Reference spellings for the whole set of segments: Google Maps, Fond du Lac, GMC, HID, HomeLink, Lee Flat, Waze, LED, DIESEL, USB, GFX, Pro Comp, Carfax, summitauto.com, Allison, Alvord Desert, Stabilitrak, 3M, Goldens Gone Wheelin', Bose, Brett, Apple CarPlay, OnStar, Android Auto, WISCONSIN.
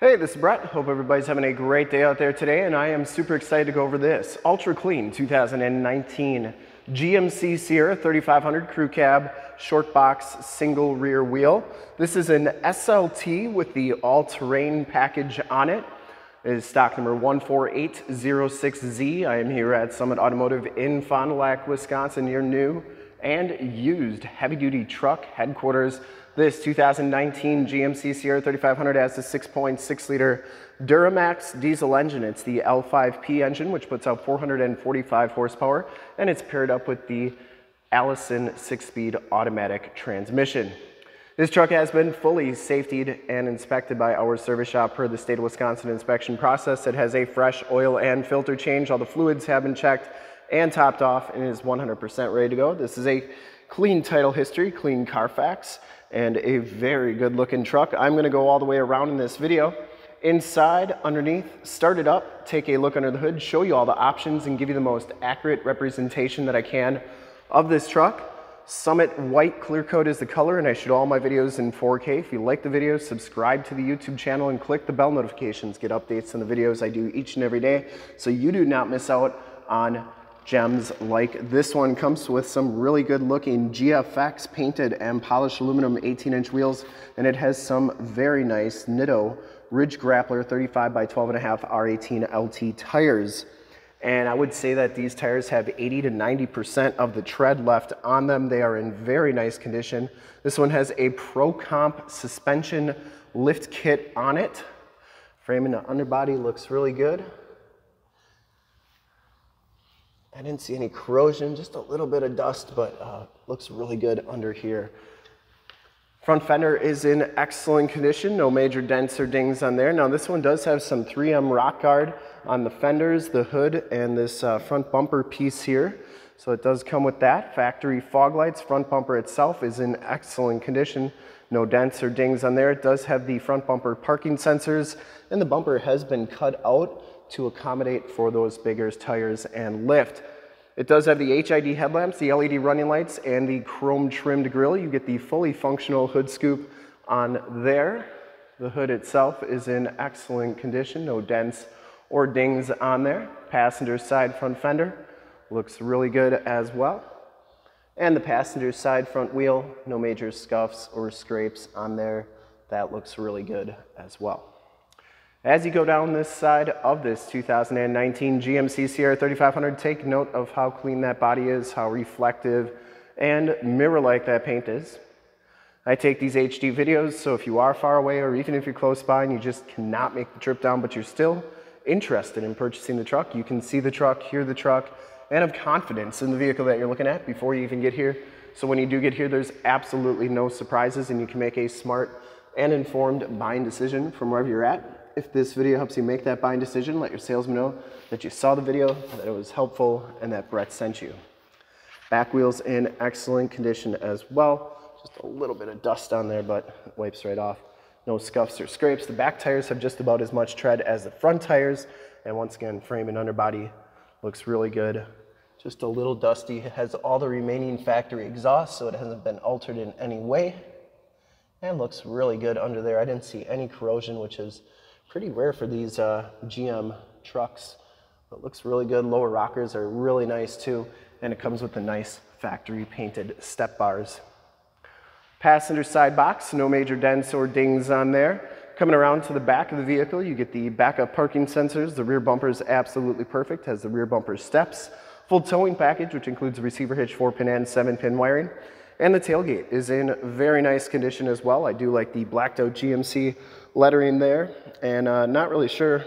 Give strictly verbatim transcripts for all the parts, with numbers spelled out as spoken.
Hey, this is Brett. Hope everybody's having a great day out there today, and I am super excited to go over this ultra clean two thousand nineteen G M C SIERRA thirty-five hundred crew cab short box single rear wheel. This is an S L T with the all-terrain package on it. It is stock number one four eight zero six Z. I am here at Summit Automotive in Fond du Lac, Wisconsin, your new and used heavy-duty truck headquarters. This two thousand nineteen G M C SIERRA thirty-five hundred has a six point six liter Duramax diesel engine. It's the L five P engine, which puts out four hundred forty-five horsepower, and it's paired up with the Allison six-speed automatic transmission. This truck has been fully safetied and inspected by our service shop per the state of Wisconsin inspection process. It has a fresh oil and filter change. All the fluids have been checked and topped off and is one hundred percent ready to go. This is a clean title history, clean Carfax, and a very good looking truck. I'm gonna go all the way around in this video. Inside, underneath, start it up, take a look under the hood, show you all the options and give you the most accurate representation that I can of this truck. Summit White clear coat is the color, and I shoot all my videos in four K. If you like the video, subscribe to the YouTube channel and click the bell notifications. Get updates on the videos I do each and every day so you do not miss out on gems like this one. Comes with some really good looking G F X painted and polished aluminum eighteen inch wheels, and it has some very nice Nitto Ridge Grappler thirty-five by twelve and a half R eighteen L T tires. And I would say that these tires have eighty to ninety percent of the tread left on them. They are in very nice condition. This one has a Pro Comp suspension lift kit on it. Frame and the underbody looks really good. I didn't see any corrosion, just a little bit of dust, but uh, looks really good under here. Front fender is in excellent condition, no major dents or dings on there. Now this one does have some three M rock guard on the fenders, the hood, and this uh, front bumper piece here. So it does come with that. Factory fog lights, front bumper itself is in excellent condition. No dents or dings on there. It does have the front bumper parking sensors, and the bumper has been cut out to accommodate for those bigger tires and lift. It does have the H I D headlamps, the L E D running lights, and the chrome trimmed grille. You get the fully functional hood scoop on there. The hood itself is in excellent condition, no dents or dings on there. Passenger side front fender looks really good as well. And the passenger side front wheel, no major scuffs or scrapes on there. That looks really good as well. As you go down this side of this two thousand nineteen G M C SIERRA thirty-five hundred, take note of how clean that body is, how reflective and mirror-like that paint is. I take these H D videos, so if you are far away or even if you're close by and you just cannot make the trip down, but you're still interested in purchasing the truck, you can see the truck, hear the truck, and have confidence in the vehicle that you're looking at before you even get here. So when you do get here, there's absolutely no surprises and you can make a smart and informed buying decision from wherever you're at. If this video helps you make that buying decision, let your salesman know that you saw the video, that it was helpful, and that Brett sent you. Back wheel's in excellent condition as well. Just a little bit of dust on there, but it wipes right off. No scuffs or scrapes. The back tires have just about as much tread as the front tires. And once again, frame and underbody looks really good. Just a little dusty. It has all the remaining factory exhaust, so it hasn't been altered in any way. And looks really good under there. I didn't see any corrosion, which is pretty rare for these uh, G M trucks. It looks really good. Lower rockers are really nice too. And it comes with the nice factory painted step bars. Passenger side box, no major dents or dings on there. Coming around to the back of the vehicle, you get the backup parking sensors. The rear bumper is absolutely perfect, has the rear bumper steps. Full towing package, which includes a receiver hitch, four pin and seven pin wiring. And the tailgate is in very nice condition as well. I do like the blacked out G M C lettering there. And uh, not really sure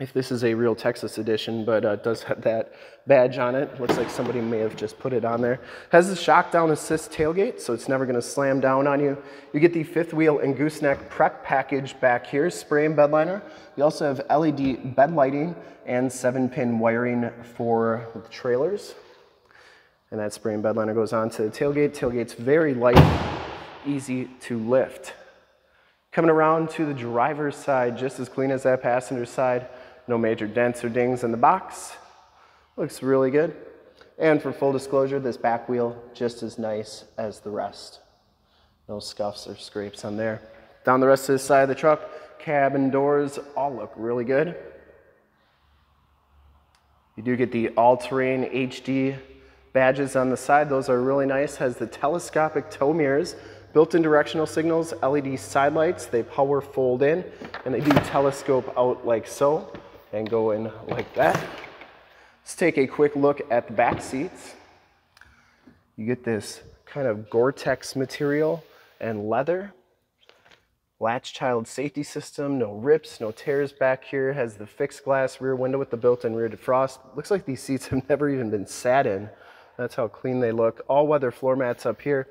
if this is a real Texas edition, but uh, it does have that badge on it. Looks like somebody may have just put it on there. Has the shock down assist tailgate, so it's never gonna slam down on you. You get the fifth wheel and gooseneck prep package back here, spray and bed liner. You also have L E D bed lighting and seven pin wiring for the trailers. And that spray and bed liner goes on to the tailgate. Tailgate's very light, easy to lift. Coming around to the driver's side, just as clean as that passenger side. No major dents or dings in the box. Looks really good. And for full disclosure, this back wheel, just as nice as the rest. No scuffs or scrapes on there. Down the rest of the side of the truck, cabin doors all look really good. You do get the all-terrain H D badges on the side. Those are really nice. Has the telescopic tow mirrors, built-in directional signals, L E D side lights. They power fold in and they do telescope out like so and go in like that. Let's take a quick look at the back seats. You get this kind of Gore-Tex material and leather. Latch child safety system, no rips, no tears back here. Has the fixed glass rear window with the built-in rear defrost. Looks like these seats have never even been sat in. That's how clean they look. All-weather floor mats up here.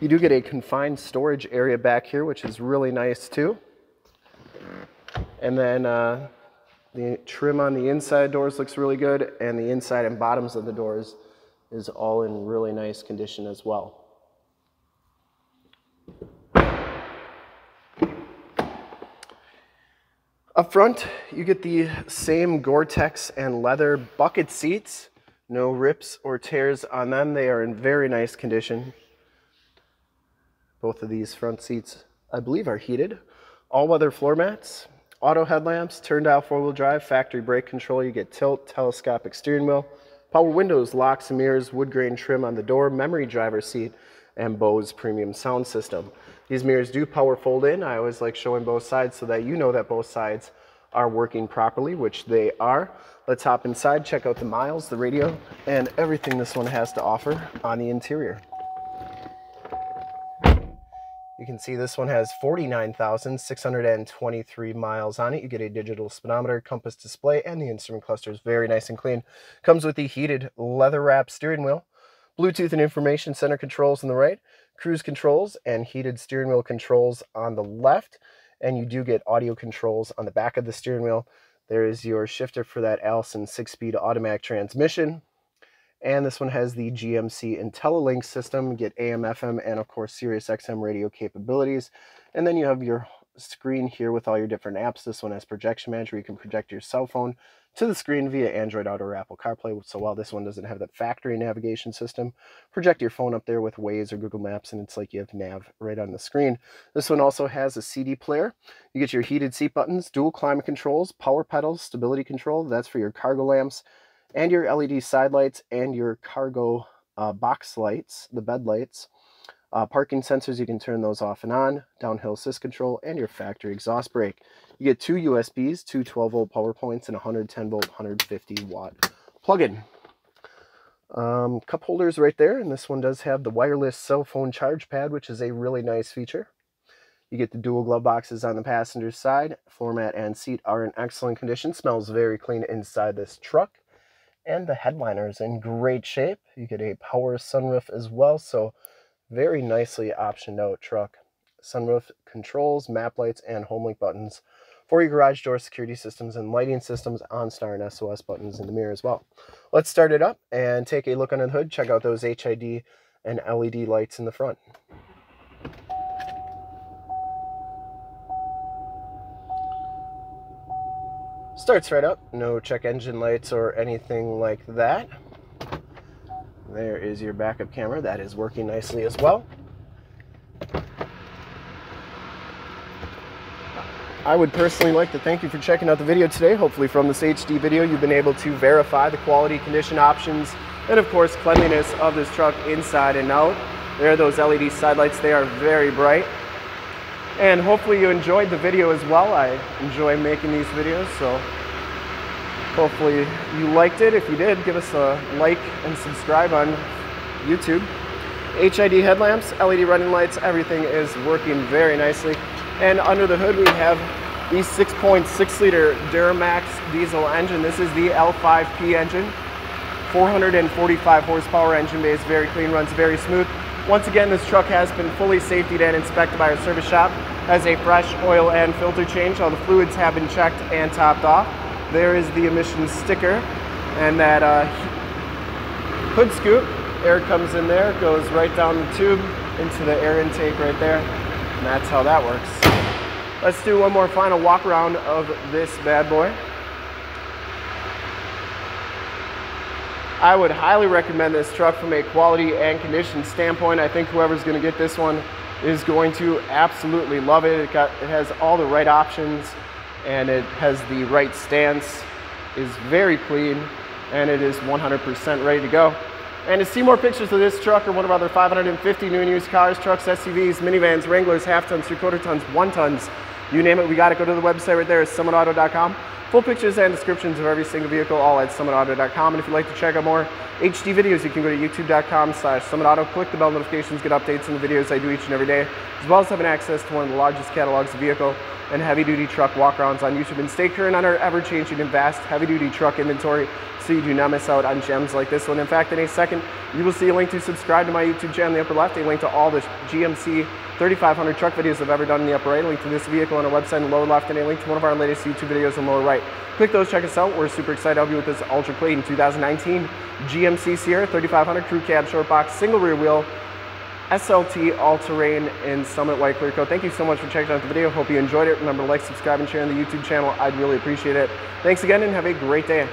You do get a confined storage area back here, which is really nice too. And then uh, the trim on the inside doors looks really good, and the inside and bottoms of the doors is all in really nice condition as well. Up front, you get the same Gore-Tex and leather bucket seats. No rips or tears on them. They are in very nice condition. Both of these front seats, I believe, are heated. All-weather floor mats, auto headlamps, turned-dial four-wheel drive, factory brake control. You get tilt, telescopic steering wheel, power windows, locks and mirrors, wood grain trim on the door, memory driver seat, and Bose premium sound system. These mirrors do power fold in. I always like showing both sides so that you know that both sides are working properly, which they are. Let's hop inside, check out the miles, the radio, and everything this one has to offer on the interior. You can see this one has forty-nine thousand six hundred twenty-three miles on it. You get a digital speedometer, compass display, and the instrument cluster is very nice and clean. Comes with the heated leather-wrapped steering wheel, Bluetooth and information center controls on the right, cruise controls and heated steering wheel controls on the left, and you do get audio controls on the back of the steering wheel. There is your shifter for that Allison six-speed automatic transmission, and this one has the G M C IntelliLink system. Get A M, F M, and of course Sirius X M radio capabilities, and then you have your screen here with all your different apps. This one has projection manager. You can project your cell phone to the screen via Android Auto or Apple CarPlay. So while this one doesn't have that factory navigation system, project your phone up there with Waze or Google Maps, and it's like you have nav right on the screen. This one also has a C D player. You get your heated seat buttons, dual climate controls, power pedals, stability control. That's for your cargo lamps and your L E D side lights and your cargo uh, box lights, the bed lights. Uh, parking sensors, you can turn those off and on, downhill assist control, and your factory exhaust brake. You get two U S Bs, two twelve volt power points, and one hundred ten volt, one hundred fifty watt plug-in. Um, cup holders right there, and this one does have the wireless cell phone charge pad, which is a really nice feature. You get the dual glove boxes on the passenger side. Floor mat and seat are in excellent condition. Smells very clean inside this truck. And the headliner is in great shape. You get a power sunroof as well, so very nicely optioned out truck. Sunroof controls, map lights, and HomeLink buttons for your garage door security systems and lighting systems, OnStar and S O S buttons in the mirror as well. Let's start it up and take a look under the hood. Check out those H I D and L E D lights in the front. Starts right up. No check engine lights or anything like that. There is your backup camera. That is working nicely as well. I would personally like to thank you for checking out the video today. Hopefully from this H D video, you've been able to verify the quality, condition options, and of course, cleanliness of this truck inside and out. There are those L E D side lights. They are very bright. And hopefully you enjoyed the video as well. I enjoy making these videos, so hopefully you liked it. If you did, give us a like and subscribe on YouTube. H I D headlamps, L E D running lights, everything is working very nicely. And under the hood, we have the six point six liter Duramax diesel engine. This is the L five P engine, four hundred forty-five horsepower engine base, very clean, runs very smooth. Once again, this truck has been fully safetied and inspected by our service shop, has a fresh oil and filter change. All the fluids have been checked and topped off. There is the emissions sticker, and that uh, hood scoop, air comes in there, goes right down the tube into the air intake right there, and that's how that works. Let's do one more final walk around of this bad boy. I would highly recommend this truck from a quality and condition standpoint. I think whoever's gonna get this one is going to absolutely love it. It, got, it has all the right options, and it has the right stance, is very clean, and it is one hundred percent ready to go. And to see more pictures of this truck or one of our other five hundred fifty new and used cars, trucks, S U Vs, minivans, Wranglers, half tons, three quarter tons, one tons, you name it, we got it. Go to the website right there at summit auto dot com. Full pictures and descriptions of every single vehicle, all at summit auto dot com. And if you'd like to check out more H D videos, you can go to youtube dot com slash summit auto. Click the bell notifications, get updates on the videos I do each and every day, as well as having access to one of the largest catalogs of vehicle and heavy-duty truck walkarounds on YouTube, and stay current on our ever-changing and vast heavy-duty truck inventory so you do not miss out on gems like this one. In fact, in a second, you will see a link to subscribe to my YouTube channel in the upper left, a link to all the G M C thirty-five hundred truck videos I've ever done in the upper right, a link to this vehicle on our website in the lower left, and a link to one of our latest YouTube videos in the lower right. Click those, check us out. We're super excited to help you with this ultra clean two thousand nineteen G M C Sierra thirty-five hundred crew cab short box, single rear wheel, S L T all-terrain in Summit White Clear Coat. Thank you so much for checking out the video. Hope you enjoyed it. Remember to like, subscribe, and share on the YouTube channel. I'd really appreciate it. Thanks again, and have a great day.